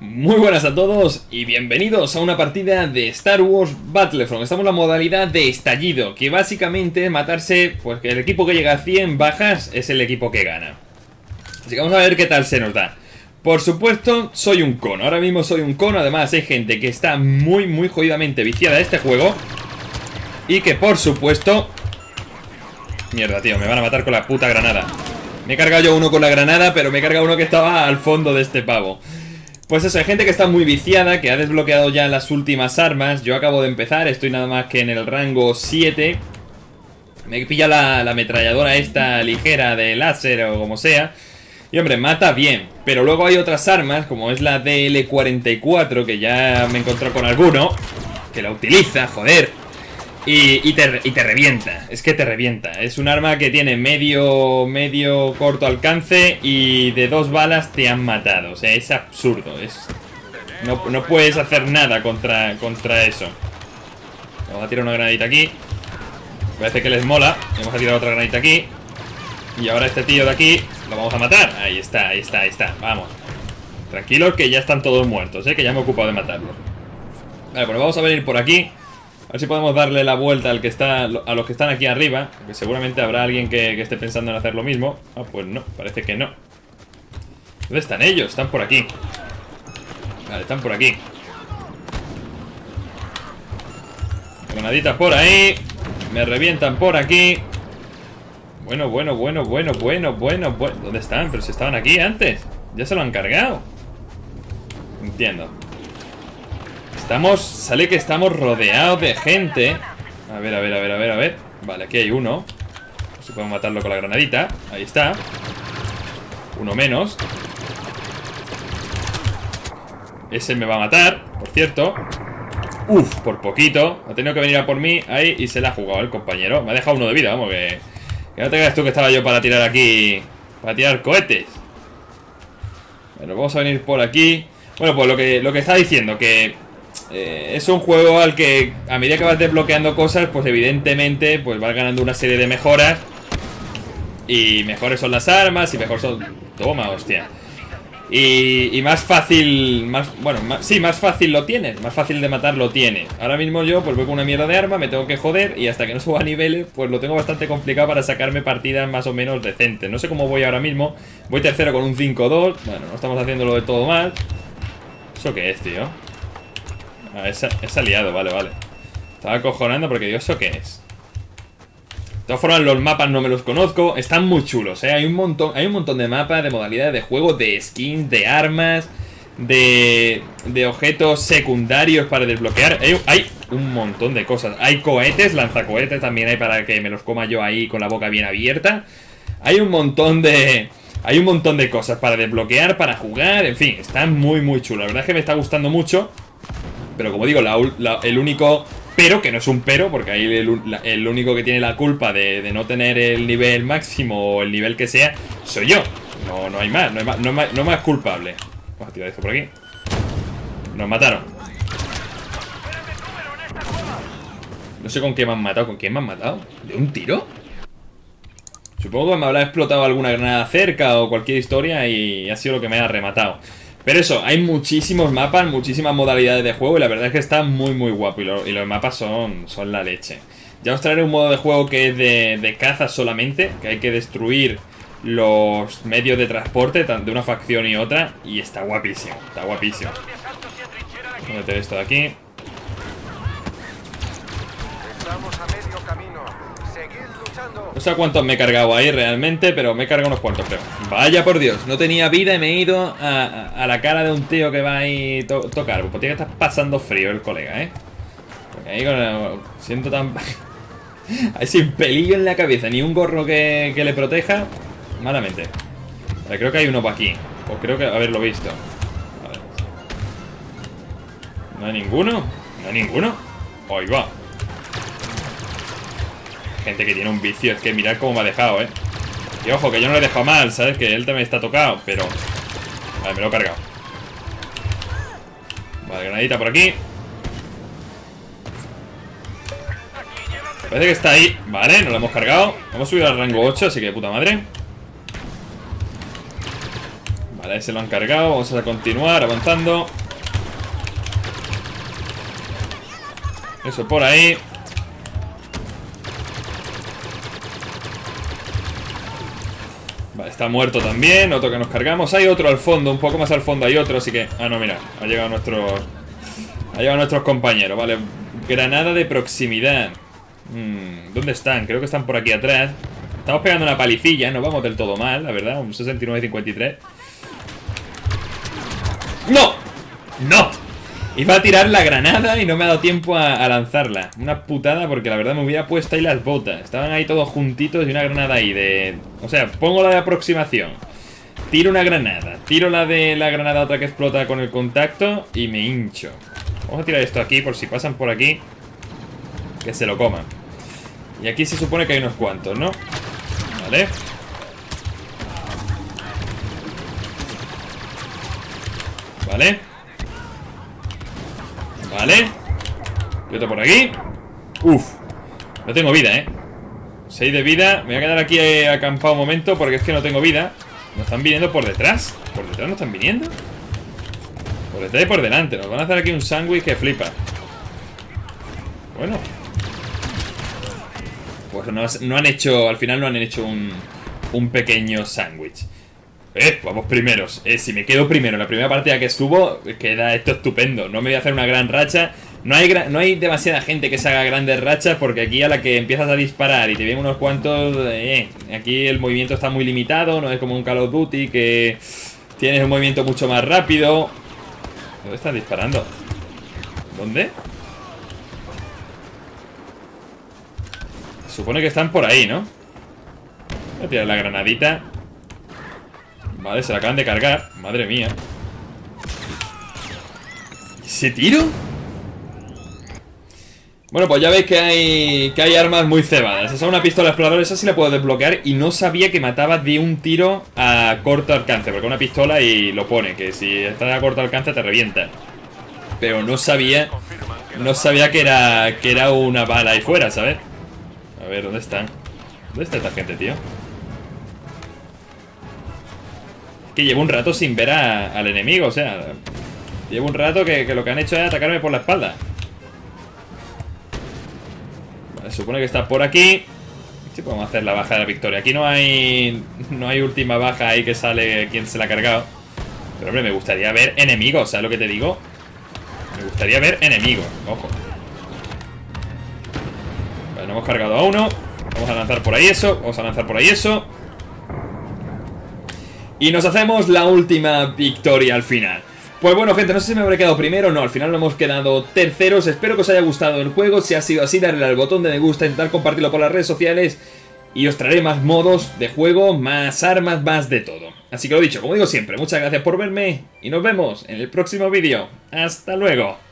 Muy buenas a todos y bienvenidos a una partida de Star Wars Battlefront. Estamos en la modalidad de estallido, que básicamente es matarse, pues que el equipo que llega a 100 bajas es el equipo que gana. Así que vamos a ver qué tal se nos da. Por supuesto, soy un cono, ahora mismo soy un cono. Además hay gente que está muy jodidamente viciada a este juego. Y que por supuesto... Mierda, tío, me van a matar con la puta granada. Me he cargado yo uno con la granada, pero me he cargado uno que estaba al fondo de este pavo. Pues eso, hay gente que está muy viciada, que ha desbloqueado ya las últimas armas. Yo acabo de empezar, estoy nada más que en el rango 7. Me pilla la ametralladora esta ligera de láser o como sea. Y hombre, mata bien. Pero luego hay otras armas, como es la DL44, que ya me encontré con alguno que la utiliza, joder. Y te revienta, es que te revienta. Es un arma que tiene medio corto alcance y de 2 balas te han matado. O sea, es absurdo, no puedes hacer nada contra eso. Vamos a tirar una granadita aquí. Parece que les mola. Vamos a tirar otra granadita aquí. Y ahora este tío de aquí lo vamos a matar. Ahí está, ahí está, ahí está. Vamos. Tranquilos que ya están todos muertos, que ya me he ocupado de matarlos. Vale, pues vamos a venir por aquí. A ver si podemos darle la vuelta a los que están aquí arriba. Porque seguramente habrá alguien que esté pensando en hacer lo mismo. Ah, pues no, parece que no. ¿Dónde están ellos? Están por aquí. Vale, están por aquí. Granaditas por ahí. Me revientan por aquí. Bueno. ¿Dónde están? Pero si estaban aquí antes. Ya se lo han cargado. Entiendo. Sale que estamos rodeados de gente. A ver. Vale, aquí hay uno. Si podemos matarlo con la granadita. Ahí está. Uno menos. Ese me va a matar, por cierto. Uf, por poquito. Ha tenido que venir a por mí ahí y se la ha jugado el compañero. Me ha dejado uno de vida, vamos, que no te creas tú que estaba yo para tirar aquí. Para tirar cohetes. Bueno, vamos a venir por aquí. Bueno, pues lo que estaba diciendo, que... es un juego al que a medida que vas desbloqueando cosas, pues evidentemente pues vas ganando una serie de mejoras. Y mejores son las armas y mejor son... Toma, hostia. Y más fácil... más fácil lo tienes. Más fácil de matar lo tienes. Ahora mismo yo pues voy con una mierda de arma, me tengo que joder. Y hasta que no suba niveles, pues lo tengo bastante complicado para sacarme partidas más o menos decentes. No sé cómo voy ahora mismo. Voy tercero con un 5-2. Bueno, no estamos haciéndolo de todo mal. ¿Eso qué es, tío? Ah, es aliado, vale. Estaba acojonando porque digo, ¿eso qué es? De todas formas, los mapas no me los conozco. Están muy chulos, ¿eh? Hay un montón de mapas, de modalidades de juego, de skins, de armas, de objetos secundarios para desbloquear. Hay un montón de cosas. Hay cohetes, lanzacohetes también hay para que me los coma yo ahí con la boca bien abierta. Hay un montón de cosas para desbloquear, para jugar. En fin, están muy chulos. La verdad es que me está gustando mucho. Pero como digo, el único pero, que no es un pero, porque ahí el único que tiene la culpa de no tener el nivel máximo o el nivel que sea, soy yo. No hay más culpable. Vamos a tirar esto por aquí. Nos mataron. No sé con qué me han matado. ¿Con quién me han matado? ¿De un tiro? Supongo que me habrá explotado alguna granada cerca o cualquier historia y ha sido lo que me ha rematado. Pero eso, hay muchísimos mapas, muchísimas modalidades de juego y la verdad es que está muy guapo. Y los mapas son la leche. Ya os traeré un modo de juego que es de caza solamente, que hay que destruir los medios de transporte de una facción y otra. Y está guapísimo, está guapísimo. Voy a meter esto de aquí. No sé cuántos me he cargado ahí realmente, pero me he cargado unos cuantos, creo. Vaya por Dios, no tenía vida y me he ido a la cara de un tío que va ahí tocar. Pues tiene que estar pasando frío el colega, ¿eh? Porque ahí siento tan... ahí sin pelillo en la cabeza, ni un gorro que le proteja. Malamente. Vale, creo que hay uno para aquí. Pues creo que haberlo visto. A ver. ¿No hay ninguno? ¿No hay ninguno? Ahí va. Gente que tiene un vicio, es que mirad cómo me ha dejado, y ojo, que yo no lo he dejado mal, ¿sabes? Que él también está tocado, pero... Vale, me lo he cargado. Vale, granadita por aquí. Parece que está ahí. Vale, nos lo hemos cargado. Hemos subido al rango 8, así que de puta madre. Vale, Vale, ahí se lo han cargado. Vamos a continuar avanzando. Eso por ahí. Vale, está muerto también. Otro que nos cargamos. Hay otro al fondo. Un poco más al fondo hay otro. Así que... Ah, no, mira. Ha llegado nuestro... Ha llegado nuestros compañeros. Vale. Granada de proximidad. ¿Dónde están? Creo que están por aquí atrás. Estamos pegando una palicilla. No vamos del todo mal, la verdad. Un 69-53. ¡No! ¡No! Iba a tirar la granada y no me ha dado tiempo a lanzarla. Una putada, porque la verdad me hubiera puesto ahí las botas. Estaban ahí todos juntitos y una granada ahí de... O sea, pongo la de aproximación, tiro una granada, tiro la de la granada otra que explota con el contacto y me hincho. Vamos a tirar esto aquí por si pasan por aquí, que se lo coman. Y aquí se supone que hay unos cuantos, ¿no? Vale. Vale. Vale. Y otro por aquí. Uf. No tengo vida, ¿eh? 6 de vida. Me voy a quedar aquí acampado un momento porque es que no tengo vida. Nos están viniendo por detrás. ¿Por detrás nos están viniendo? Por detrás y por delante. Nos van a hacer aquí un sándwich que flipa. Bueno. Pues no han hecho... Al final no han hecho un pequeño sándwich. Vamos primeros. Si me quedo primero en la primera partida que subo, queda esto estupendo. No me voy a hacer una gran racha. No hay demasiada gente que se haga grandes rachas, porque aquí a la que empiezas a disparar y te vienen unos cuantos... aquí el movimiento está muy limitado. No es como un Call of Duty que tienes un movimiento mucho más rápido. ¿Dónde están disparando? ¿Dónde? Supone que están por ahí, ¿no? Voy a tirar la granadita. Vale, se la acaban de cargar. Madre mía. ¿Ese tiro? Bueno, pues ya veis que hay armas muy cebadas. Esa es una pistola exploradora, esa sí la puedo desbloquear. Y no sabía que mataba de un tiro a corto alcance, porque una pistola y lo pone, que si está a corto alcance te revienta. Pero no sabía que era una bala ahí fuera, ¿sabes? A ver, ¿dónde están? ¿Dónde está esta gente, tío? Es que llevo un rato sin ver al enemigo, o sea... Llevo un rato que lo que han hecho es atacarme por la espalda. Vale, supone que está por aquí. Sí, podemos hacer la baja de la victoria. Aquí no hay última baja ahí que sale quien se la ha cargado. Pero hombre, me gustaría ver enemigos, ¿sabes lo que te digo? Me gustaría ver enemigos, ojo. Nos hemos cargado a uno. Vamos a lanzar por ahí eso. Vamos a lanzar por ahí eso. Y nos hacemos la última victoria al final. Pues bueno, gente, no sé si me habré quedado primero o no. Al final no hemos quedado terceros. Espero que os haya gustado el juego. Si ha sido así, darle al botón de me gusta, intentar compartirlo por las redes sociales. Y os traeré más modos de juego, más armas, más de todo. Así que lo dicho, como digo siempre, muchas gracias por verme. Y nos vemos en el próximo vídeo. Hasta luego.